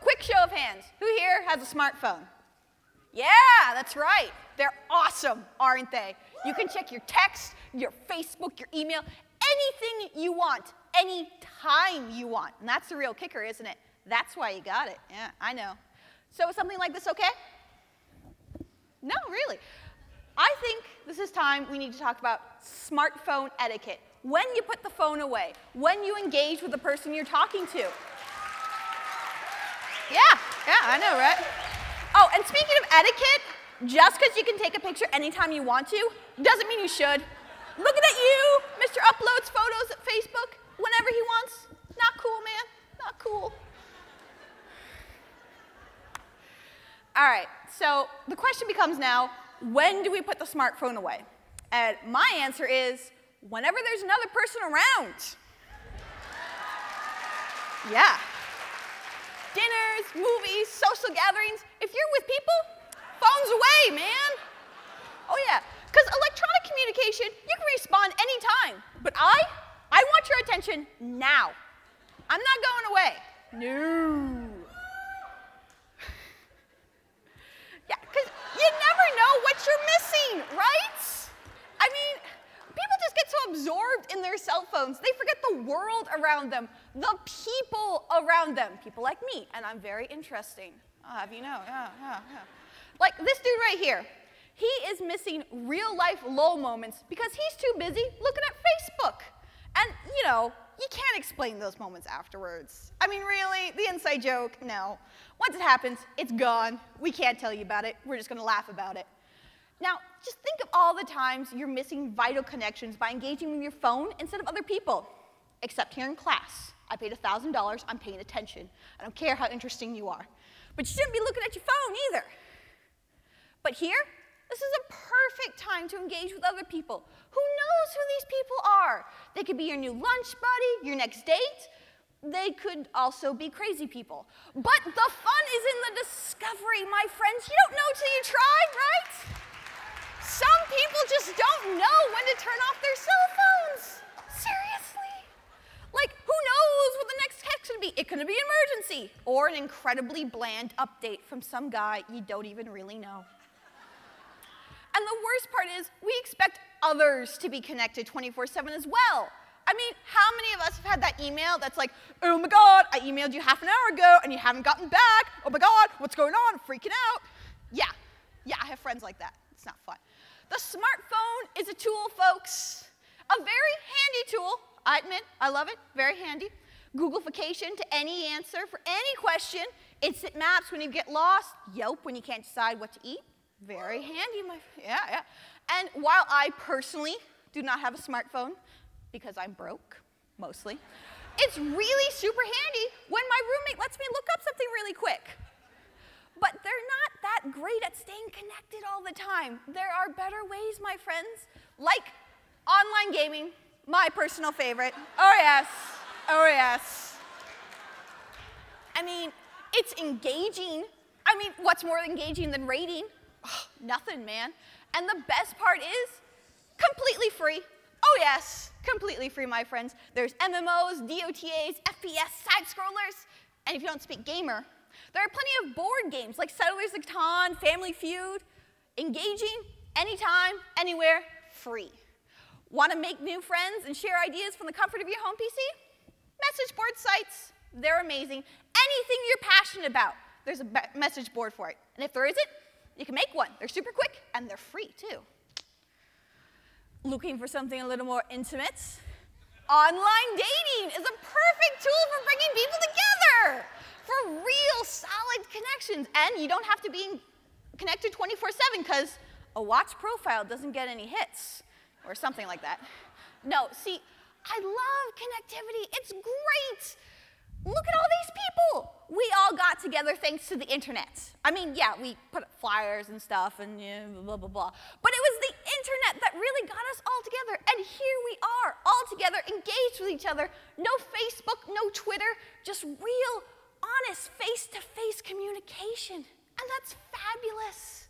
quick show of hands. Who here has a smartphone? Yeah, that's right. They're awesome, aren't they? You can check your text, your Facebook, your email, anything you want, any time you want. And that's the real kicker, isn't it? That's why you got it. Yeah, I know. So is something like this okay? No, really. I think this is time we need to talk about smartphone etiquette. When you put the phone away, when you engage with the person you're talking to. Yeah, I know, right? Oh, and speaking of etiquette, just because you can take a picture anytime you want to doesn't mean you should. Looking at you, Mr. Uploads Photos at Facebook whenever he wants. Not cool, man. Not cool. All right, so the question becomes now, when do we put the smartphone away? And my answer is, whenever there's another person around. Yeah. Dinners, movies, social gatherings. If you're with people, phones away, man. Oh yeah, because electronic communication, you can respond anytime. But I want your attention now. I'm not going away. No. Yeah, because you never know what you're missing, right? I mean, people just get so absorbed in their cell phones. They forget the world around them, the people around them. People like me, and I'm very interesting. I'll have you know, yeah. Like this dude right here. He is missing real life lull moments because he's too busy looking at Facebook. And you know, you can't explain those moments afterwards. I mean, really, the inside joke, no. Once it happens, it's gone. We can't tell you about it. We're just gonna laugh about it. Now, just think of all the times you're missing vital connections by engaging with your phone instead of other people. Except here in class. I paid $1,000, I'm paying attention. I don't care how interesting you are. But you shouldn't be looking at your phone either. But here, this is a perfect time to engage with other people. Who knows who these people are? They could be your new lunch buddy, your next date. They could also be crazy people. But the fun is in the discovery, my friends. You don't know till you try, right? Some people just don't know when to turn off their cell phones. Seriously. Like, who knows what the next text would be? It could be an emergency or an incredibly bland update from some guy you don't even really know. And the worst part is we expect others to be connected 24/7 as well. I mean, how many of us have had that email that's like, oh my God, I emailed you half an hour ago and you haven't gotten back. Oh my God, what's going on? I'm freaking out. Yeah, I have friends like that. It's not fun. The smartphone is a tool, folks. A very handy tool. I admit, I love it. Very handy. Googlefication to any answer for any question. Instant maps when you get lost. Yelp when you can't decide what to eat. Very handy, my friend. Yeah. And while I personally do not have a smartphone, because I'm broke, mostly, it's really super handy when my roommate lets me look up something really quick. But they're not that great at staying connected all the time. There are better ways, my friends, like online gaming, my personal favorite. Oh yes. I mean, it's engaging. I mean, what's more engaging than raiding? Oh, nothing, man. And the best part is, completely free. Oh yes, completely free, my friends. There's MMOs, DOTAs, FPS, side-scrollers, and if you don't speak gamer, there are plenty of board games like Settlers of Catan, Family Feud. Engaging, anytime, anywhere, free. Want to make new friends and share ideas from the comfort of your home PC? Message board sites, they're amazing. Anything you're passionate about, there's a message board for it. And if there isn't, you can make one. They're super quick, and they're free, too. Looking for something a little more intimate? Online dating is a perfect tool for bringing people together for real, solid connections. And you don't have to be connected 24/7, because a watch profile doesn't get any hits, or something like that. No, see, I love connectivity. It's great. Look at all these people. We all got together thanks to the internet. I mean, yeah, we put up flyers and stuff and yeah, blah, blah, blah. But it was the internet that really got us all together. And here we are, all together, engaged with each other. No Facebook, no Twitter, just real, honest, face-to-face communication. And that's fabulous.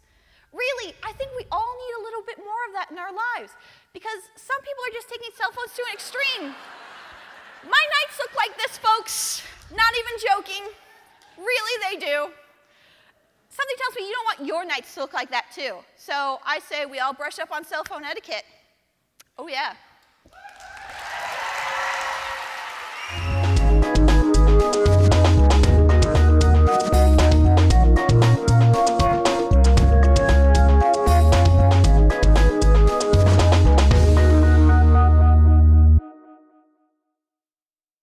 Really, I think we all need a little bit more of that in our lives. Because some people are just taking cell phones to an extreme. My nights look like this, folks. Not even joking. Really, they do. Something tells me you don't want your nights to look like that, too. So I say we all brush up on cell phone etiquette. Oh, yeah.